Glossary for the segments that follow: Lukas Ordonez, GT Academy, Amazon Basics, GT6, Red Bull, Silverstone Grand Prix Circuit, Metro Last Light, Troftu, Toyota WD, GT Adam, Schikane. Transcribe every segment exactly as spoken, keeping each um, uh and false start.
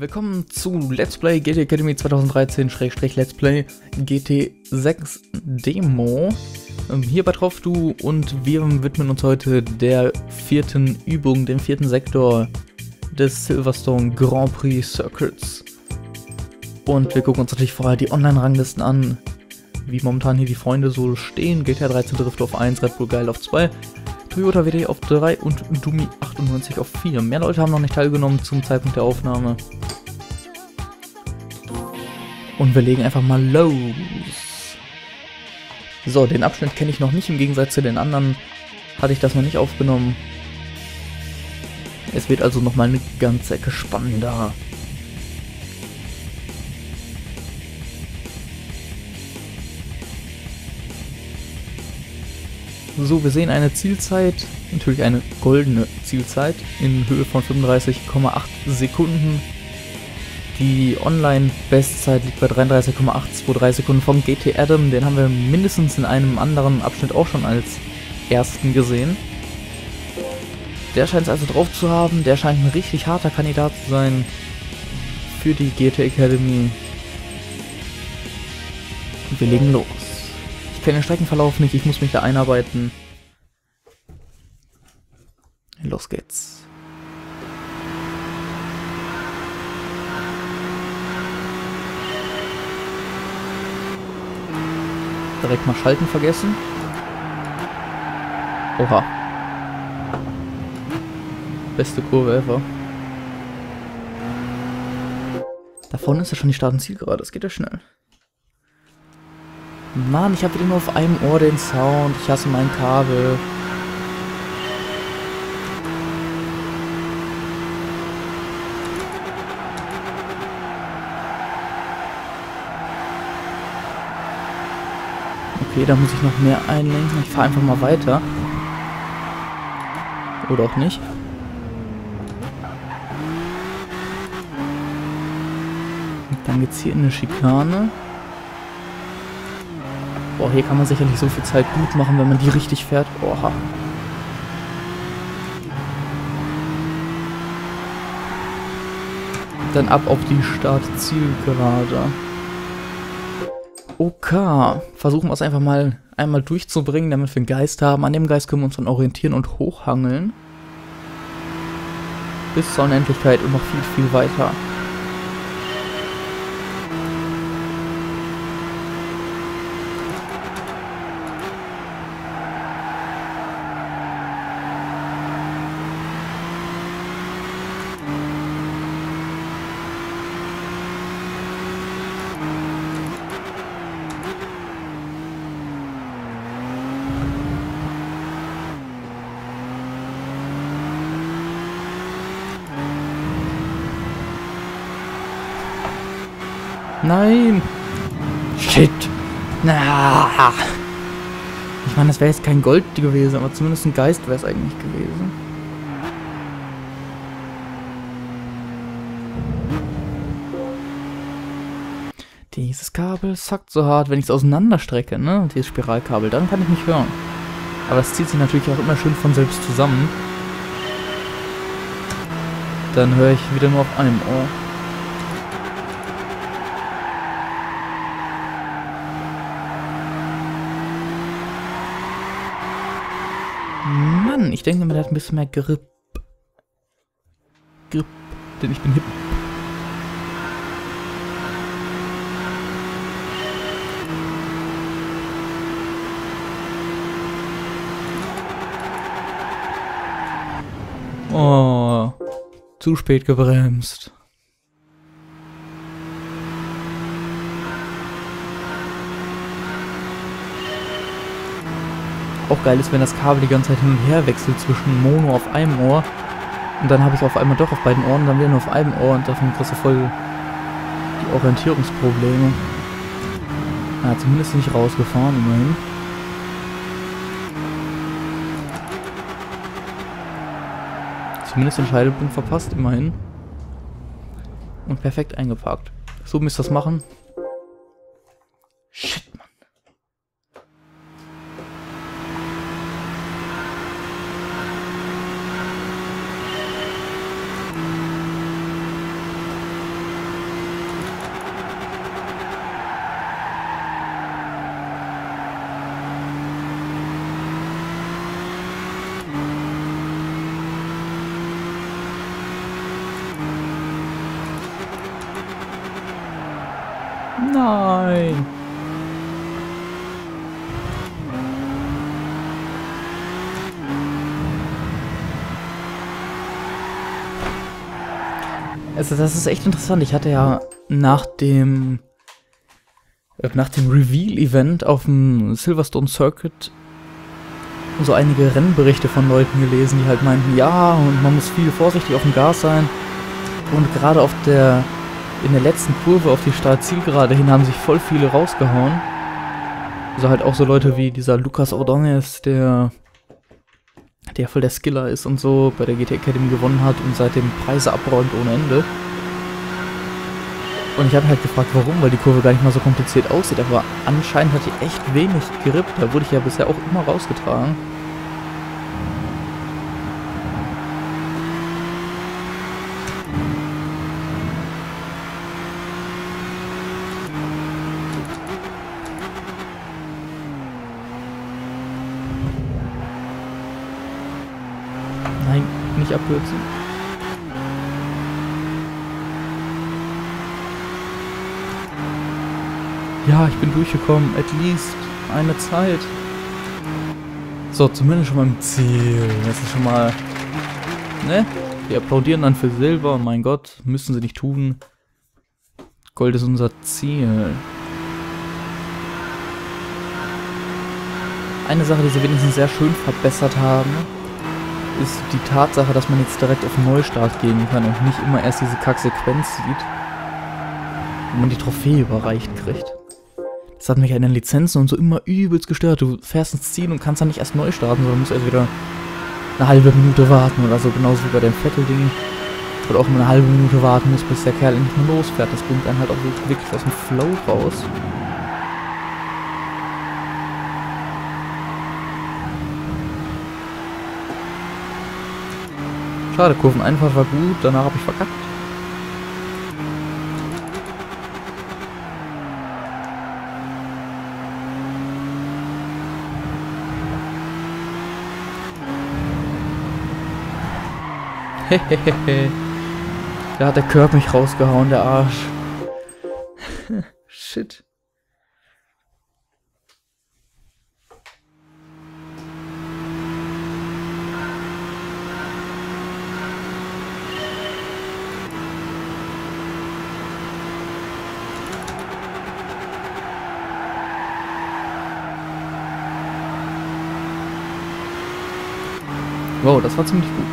Willkommen zu Let's Play G T Academy zwanzig dreizehn-Let's Play G T sechs Demo hier bei Troftu, und wir widmen uns heute der vierten Übung, dem vierten Sektor des Silverstone Grand Prix Circuits. Und wir gucken uns natürlich vorher die Online-Ranglisten an, wie momentan hier die Freunde so stehen. G T dreizehn Drifto auf eins, Red Bull Geil auf zwei, Toyota W D auf drei und Udumi achtundneunzig auf vier. Mehr Leute haben noch nicht teilgenommen zum Zeitpunkt der Aufnahme. Und wir legen einfach mal los. So, den Abschnitt kenne ich noch nicht. Im Gegensatz zu den anderen hatte ich das noch nicht aufgenommen. Es wird also nochmal eine ganze Ecke spannender. So, wir sehen eine Zielzeit, natürlich eine goldene Zielzeit in Höhe von fünfunddreißig Komma acht Sekunden. Die Online-Bestzeit liegt bei dreiunddreißig Komma acht zwei drei Sekunden vom G T Adam. Den haben wir mindestens in einem anderen Abschnitt auch schon als ersten gesehen. Der scheint es also drauf zu haben, der scheint ein richtig harter Kandidat zu sein für die G T Academy. Und wir legen los. Ich kenne den Streckenverlauf nicht, ich muss mich da einarbeiten. Los geht's. Direkt mal Schalten vergessen. Oha. Beste Kurve ever. Da vorne ist ja schon die Start- und Zielgerade, das geht ja schnell. Mann, ich habe wieder nur auf einem Ohr den Sound. Ich hasse mein Kabel. Okay, da muss ich noch mehr einlenken. Ich fahre einfach mal weiter. Oder auch nicht. Und dann geht's hier in eine Schikane. Boah, hier kann man sicherlich so viel Zeit gut machen, wenn man die richtig fährt. Oha. Dann ab auf die Start-Zielgerade. Okay, versuchen wir es einfach mal einmal durchzubringen, damit wir einen Geist haben. An dem Geist können wir uns dann orientieren und hochhangeln. Bis zur Unendlichkeit und noch viel, viel weiter. Nein! Shit! Na. Ich meine, das wäre jetzt kein Gold gewesen, aber zumindest ein Geist wäre es eigentlich gewesen. Dieses Kabel sackt so hart, wenn ich es auseinanderstrecke, ne? Dieses Spiralkabel, dann kann ich nicht hören. Aber es zieht sich natürlich auch immer schön von selbst zusammen. Dann höre ich wieder nur auf einem Ohr. Ich denke, man hat ein bisschen mehr Grip. Grip, denn ich bin hip. Oh, zu spät gebremst. Auch geil ist, wenn das Kabel die ganze Zeit hin und her wechselt zwischen Mono auf einem Ohr und dann habe ich auf einmal doch auf beiden Ohren, dann wieder nur auf einem Ohr, und davon kriegst du voll die Orientierungsprobleme. Ja, zumindest nicht rausgefahren, immerhin. Zumindest den Scheidepunkt verpasst, immerhin. Und perfekt eingeparkt. So müsst ihr das machen. Shit. Nein! Also das ist echt interessant. Ich hatte ja nach dem nach dem Reveal-Event auf dem Silverstone Circuit so einige Rennberichte von Leuten gelesen, die halt meinten, ja, und man muss viel vorsichtig auf dem Gas sein. Und gerade auf der in der letzten Kurve auf die Startzielgerade hin haben sich voll viele rausgehauen. Also halt auch so Leute wie dieser Lukas Ordonez, der der voll der Skiller ist und so, bei der G T Academy gewonnen hat und seitdem Preise abräumt ohne Ende. Und ich habe halt gefragt, warum, weil die Kurve gar nicht mal so kompliziert aussieht, aber anscheinend hat die echt wenig Grip, da wurde ich ja bisher auch immer rausgetragen. Nein, nicht abkürzen. Ja, ich bin durchgekommen. At least eine Zeit. So, zumindest schon mal im Ziel. Das ist schon mal... Ne? Wir applaudieren dann für Silber. Mein Gott, müssen sie nicht tun. Gold ist unser Ziel. Eine Sache, die sie wenigstens sehr schön verbessert haben, ist die Tatsache, dass man jetzt direkt auf Neustart gehen kann und nicht immer erst diese Kacksequenz sieht, wo man die Trophäe überreicht kriegt. Das hat mich an den Lizenzen und so immer übelst gestört. Du fährst ins Ziel und kannst dann nicht erst neu starten, sondern musst erst wieder eine halbe Minute warten oder so. Genauso wie bei dem Vettel-Ding. Oder auch immer eine halbe Minute warten musst, bis der Kerl endlich mal losfährt. Das bringt einen halt auch wirklich aus dem Flow raus. Schade, Kurveneinfahrt war gut, danach habe ich verkackt. Hehehe. Da hat der Körper mich rausgehauen, der Arsch. Shit. Wow, das war ziemlich gut.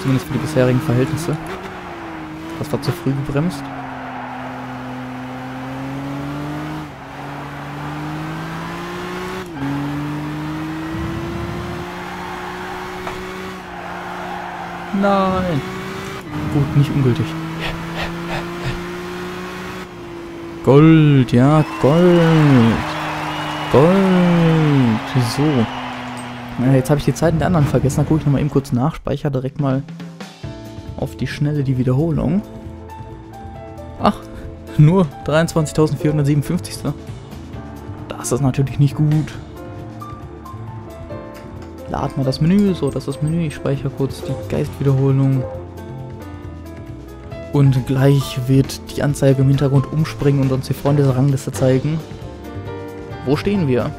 Zumindest für die bisherigen Verhältnisse. Das war zu früh gebremst. Nein! Gut, nicht ungültig. Gold, ja, Gold! Gold! So. Jetzt habe ich die Zeiten der anderen vergessen, da gucke ich nochmal eben kurz nach, speichere direkt mal auf die Schnelle die Wiederholung. Ach, nur dreiundzwanzigtausendvierhundertsiebenundfünfzig. Das ist natürlich nicht gut. Laden wir das Menü, so, das ist das Menü, ich speichere kurz die Geistwiederholung. Und gleich wird die Anzeige im Hintergrund umspringen und uns die Freunde der Rangliste zeigen. Wo stehen wir?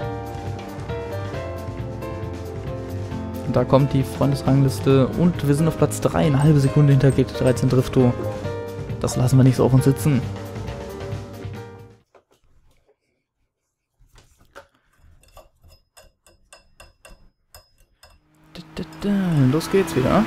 Da kommt die Freundesrangliste und wir sind auf Platz drei, eine halbe Sekunde hinter G T dreizehn Drifto. Das lassen wir nicht so auf uns sitzen. Los geht's wieder.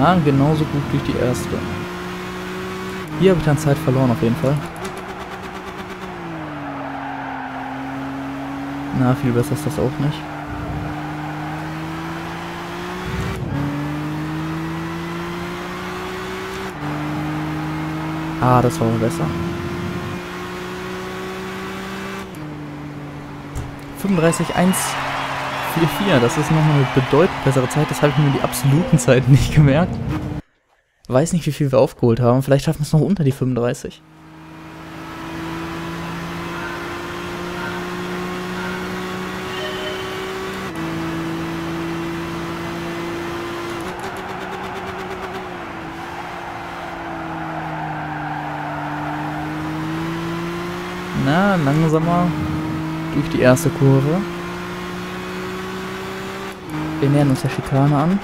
Ja, genauso gut durch die erste. Hier habe ich dann Zeit verloren auf jeden Fall. Na, viel besser ist das auch nicht. Ah, das war besser. fünfunddreißig Komma eins. vier Komma vier, das ist nochmal eine bedeutend bessere Zeit, das habe ich mir die absoluten Zeiten nicht gemerkt. Weiß nicht, wie viel wir aufgeholt haben. Vielleicht schaffen wir es noch unter die fünfunddreißig. Na, langsamer durch die erste Kurve. Wir nähern uns der Schikane an.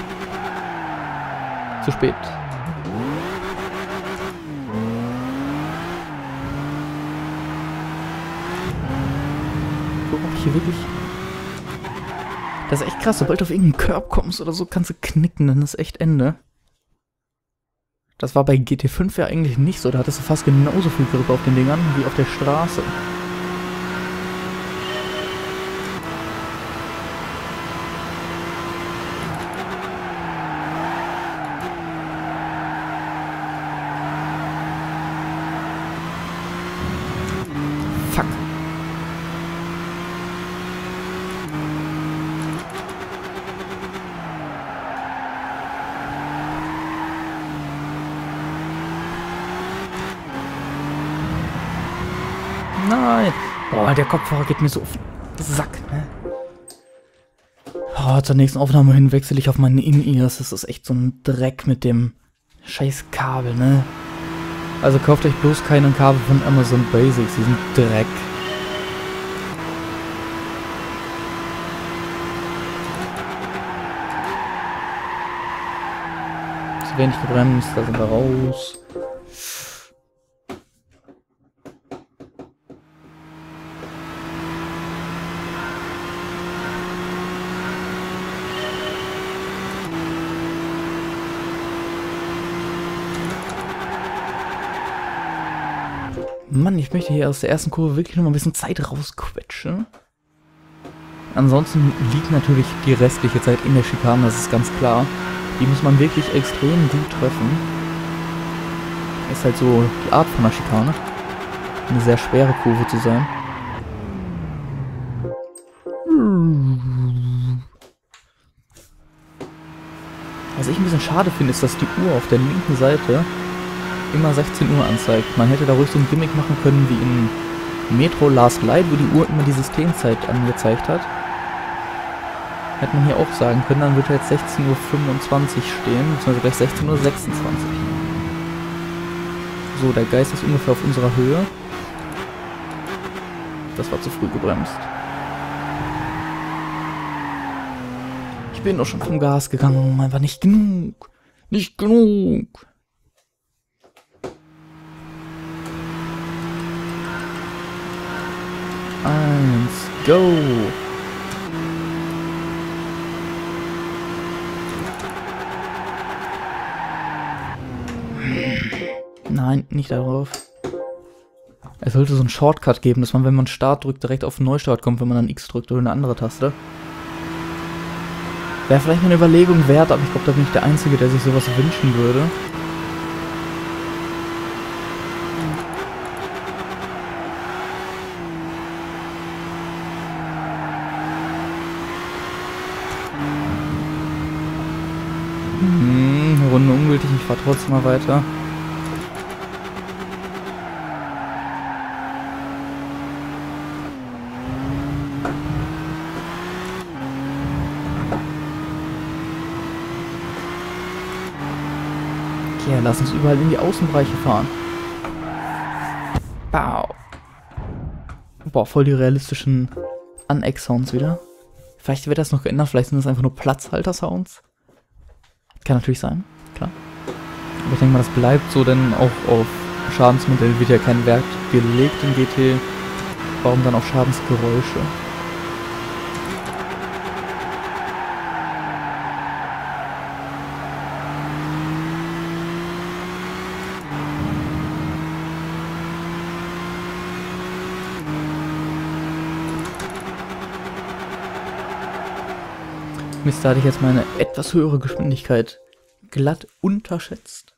Zu spät. Guck, ob ich hier wirklich... Das ist echt krass, sobald du auf irgendeinen Curb kommst oder so, kannst du knicken, dann ist echt Ende. Das war bei G T fünf ja eigentlich nicht so, da hattest du fast genauso viel Grip auf den Dingern wie auf der Straße. Nein! Boah, der Kopfhörer geht mir so auf den Sack, ne? Oh, zur nächsten Aufnahme hin wechsle ich auf meine In-Ears. Das ist echt so ein Dreck mit dem scheiß Kabel, ne? Also kauft euch bloß keine Kabel von Amazon Basics, diesen Dreck. Zu wenig gebremst, da sind wir raus. Mann, ich möchte hier aus der ersten Kurve wirklich noch mal ein bisschen Zeit rausquetschen. Ansonsten liegt natürlich die restliche Zeit in der Schikane, das ist ganz klar. Die muss man wirklich extrem gut treffen. Ist halt so die Art von der Schikane. Eine sehr schwere Kurve zu sein. Was ich ein bisschen schade finde, ist, dass die Uhr auf der linken Seite immer sechzehn Uhr anzeigt. Man hätte da ruhig so ein Gimmick machen können wie in Metro Last Light, wo die Uhr immer die Systemzeit angezeigt hat. Hätte man hier auch sagen können, dann würde jetzt sechzehn Uhr fünfundzwanzig stehen, beziehungsweise gleich sechzehn Uhr sechsundzwanzig. So, der Geist ist ungefähr auf unserer Höhe. Das war zu früh gebremst. Ich bin doch schon vom Gas gegangen, einfach nicht genug. Nicht genug. Eins, go! Nein, nicht darauf. Es sollte so einen Shortcut geben, dass man, wenn man Start drückt, direkt auf Neustart kommt, wenn man dann X drückt oder eine andere Taste. Wäre vielleicht mal eine Überlegung wert, aber ich glaube, da bin ich der Einzige, der sich sowas wünschen würde. Runde ungültig, ich fahre trotzdem mal weiter. Okay, lass uns überall in die Außenbereiche fahren. Wow. Boah, voll die realistischen Aneck-Sounds wieder. Vielleicht wird das noch geändert, vielleicht sind das einfach nur Platzhalter-Sounds. Kann natürlich sein, klar. Aber ich denke mal, das bleibt so, denn auch auf Schadensmodell wird ja kein Wert gelegt in G T. Warum dann auch Schadensgeräusche? Mist, da hatte ich jetzt meine etwas höhere Geschwindigkeit glatt unterschätzt.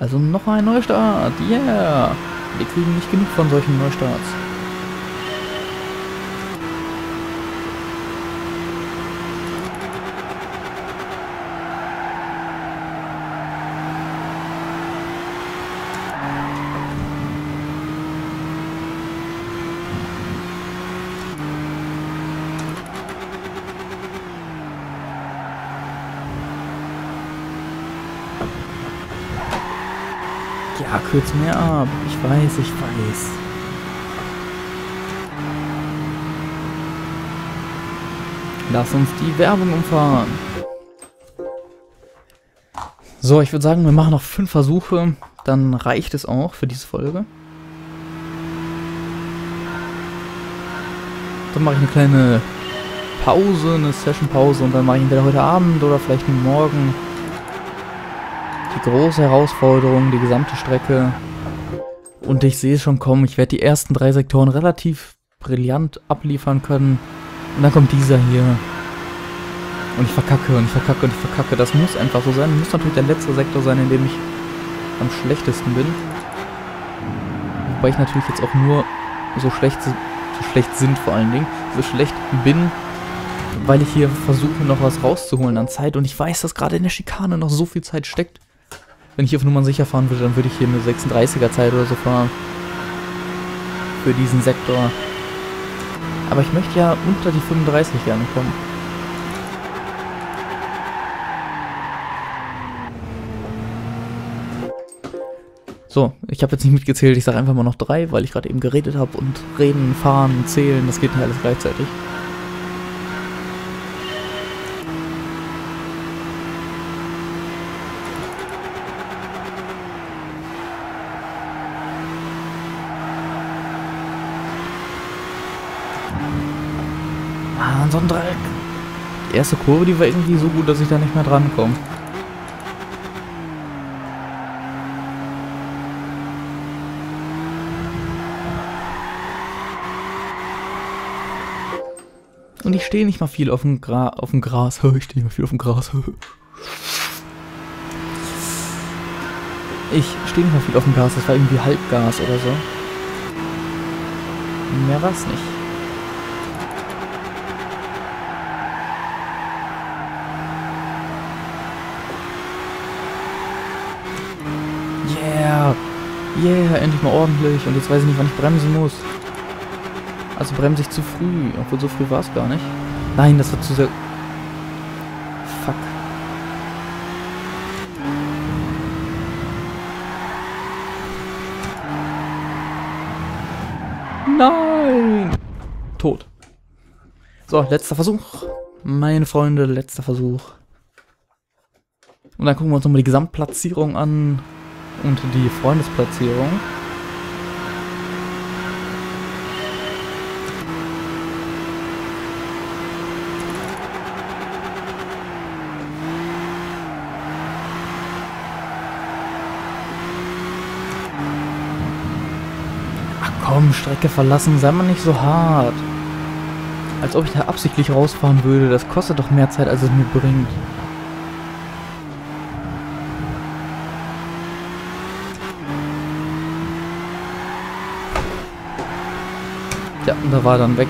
Also noch ein Neustart, yeah! Wir kriegen nicht genug von solchen Neustarts. Ja, kürz mir ab. Ich weiß, ich weiß. Lass uns die Werbung umfahren. So, ich würde sagen, wir machen noch fünf Versuche. Dann reicht es auch für diese Folge. Dann mache ich eine kleine Pause, eine Session-Pause, und dann mache ich entweder heute Abend oder vielleicht morgen die große Herausforderung, die gesamte Strecke. Und ich sehe es schon kommen, ich werde die ersten drei Sektoren relativ brillant abliefern können. Und dann kommt dieser hier. Und ich verkacke und ich verkacke und ich verkacke. Das muss einfach so sein. Muss natürlich der letzte Sektor sein, in dem ich am schlechtesten bin. Wobei ich natürlich jetzt auch nur so schlecht, so schlecht sind vor allen Dingen. So schlecht bin, weil ich hier versuche, noch was rauszuholen an Zeit. Und ich weiß, dass gerade in der Schikane noch so viel Zeit steckt. Wenn ich hier auf Nummern sicher fahren würde, dann würde ich hier eine sechsunddreißiger Zeit oder so fahren. Für diesen Sektor. Aber ich möchte ja unter die fünfunddreißig gerne kommen. So, ich habe jetzt nicht mitgezählt, ich sage einfach mal noch drei, weil ich gerade eben geredet habe und reden, fahren, zählen, das geht nicht alles gleichzeitig. So ein Dreck. Die erste Kurve, die war irgendwie so gut, dass ich da nicht mehr dran komme. Und ich stehe nicht mal viel auf dem, Gra auf dem Gras. Ich stehe mal viel auf dem Gras. Ich stehe nicht mal viel auf dem Gas. Das war irgendwie Halbgas oder so. Mehr war es nicht. Yeah, endlich mal ordentlich. Und jetzt weiß ich nicht, wann ich bremsen muss. Also bremse ich zu früh. Obwohl, so früh war es gar nicht. Nein, das war zu sehr... Fuck. Nein! Tot. So, letzter Versuch. Meine Freunde, letzter Versuch. Und dann gucken wir uns nochmal die Gesamtplatzierung an. Und die Freundesplatzierung. Ach komm, Strecke verlassen, sei mal nicht so hart. Als ob ich da absichtlich rausfahren würde, das kostet doch mehr Zeit, als es mir bringt. Ja, da war dann weg.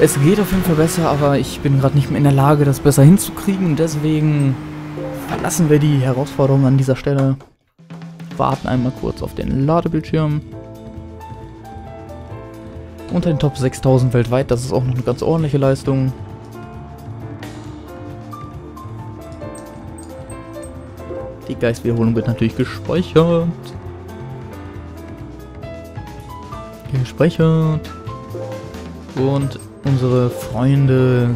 Es geht auf jeden Fall besser, aber ich bin gerade nicht mehr in der Lage, das besser hinzukriegen. Deswegen verlassen wir die Herausforderung an dieser Stelle. Warten einmal kurz auf den Ladebildschirm. Unter den Top sechstausend weltweit, das ist auch noch eine ganz ordentliche Leistung. Die Geistwiederholung wird natürlich gespeichert. Gespeichert. Und unsere Freunde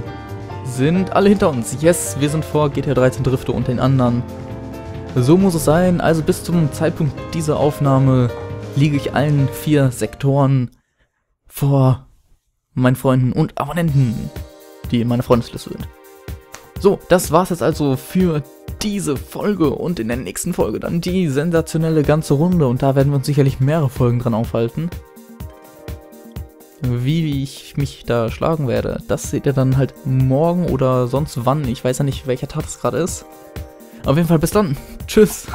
sind alle hinter uns. Yes, wir sind vor G T dreizehn Drifto und den anderen. So muss es sein. Also bis zum Zeitpunkt dieser Aufnahme liege ich allen vier Sektoren vor meinen Freunden und Abonnenten, die in meiner Freundesliste sind. So, das war's jetzt also für diese Folge und in der nächsten Folge dann die sensationelle ganze Runde, und da werden wir uns sicherlich mehrere Folgen dran aufhalten. Wie ich mich da schlagen werde, das seht ihr dann halt morgen oder sonst wann. Ich weiß ja nicht, welcher Tag es gerade ist. Auf jeden Fall bis dann. Tschüss.